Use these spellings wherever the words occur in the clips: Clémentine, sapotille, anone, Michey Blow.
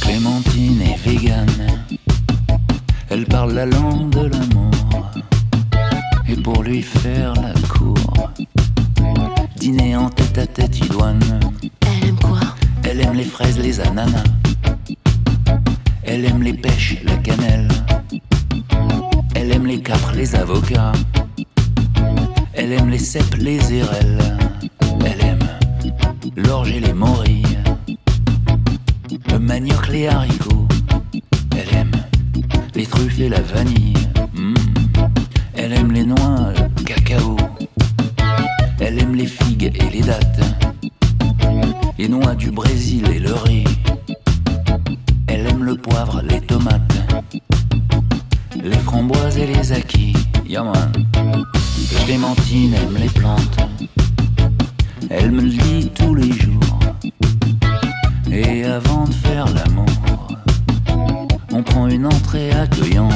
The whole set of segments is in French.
Clémentine est végane, elle parle la langue de l'amour, et pour lui faire la cour, dîner en tête à tête idoine. Elle aime quoi? Elle aime les fraises, les ananas, elle aime les pêches, la cannelle, elle aime les capres, les avocats, elle aime les cèpes, les érelles, elle aime l'orge et les morilles, le manioc, les haricots, elle aime les truffes et la vanille, elle aime les noix, le cacao, elle aime les figues et les dattes, les noix du Brésil et le riz, elle aime le poivre, les tomates, les framboises et les acquis, yaman. Clémentine aime les plantes, elle me le dit tous les jours, et avant de faire l'amour, on prend une entrée accueillante.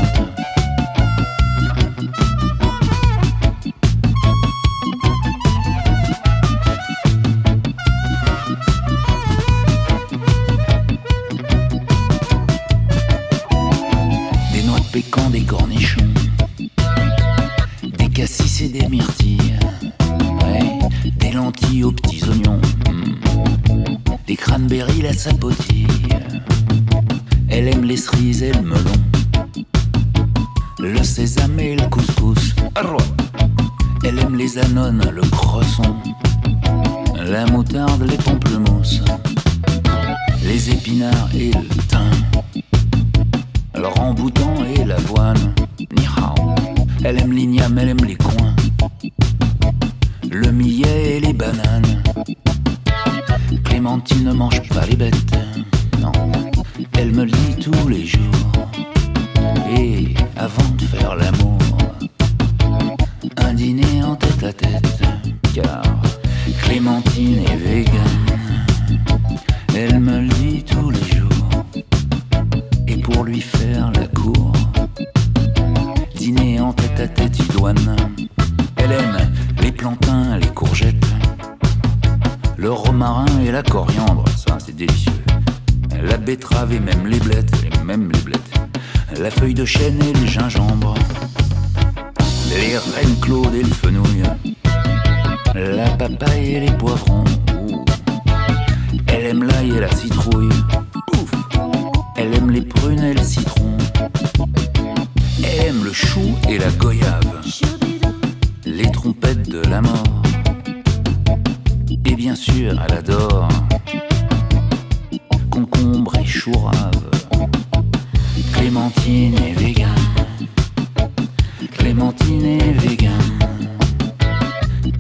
Des noix de pécan, des cornichons, des cassis et des myrtilles, ouais, des lentilles aux petits oignons, des cranberries, la sapotille. Elle aime les cerises et le melon, le sésame et le couscous. Elle aime les anones, le cresson, la moutarde, les pamplemousses, les épinards et le thym, le remboutant et l'avoine. Elle aime l'igname, elle aime les coins, le millet et les bananes. Clémentine ne mange pas les bêtes, non, elle me le dit tous les jours, et avant de faire l'amour, un dîner en tête à tête, car Clémentine est végane, elle me le dit tous les jours, et pour lui faire la cour, dîner en tête à tête idoine. Elle aime les plantains, les courgettes, le romarin et la coriandre, ça c'est délicieux, la betterave et même les blettes, la feuille de chêne et le gingembre, les rennes claudes et le fenouil, la papaye et les poivrons. Elle aime l'ail et la citrouille, elle aime les prunes et le citron, elle aime le chou et la goyave, les trompettes de la mort. Et bien sûr, elle adore concombre et chou-rave. Clémentine est végane, Clémentine est végane,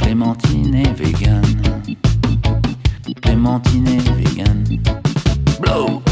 Clémentine est végane, Clémentine est végane. Blow!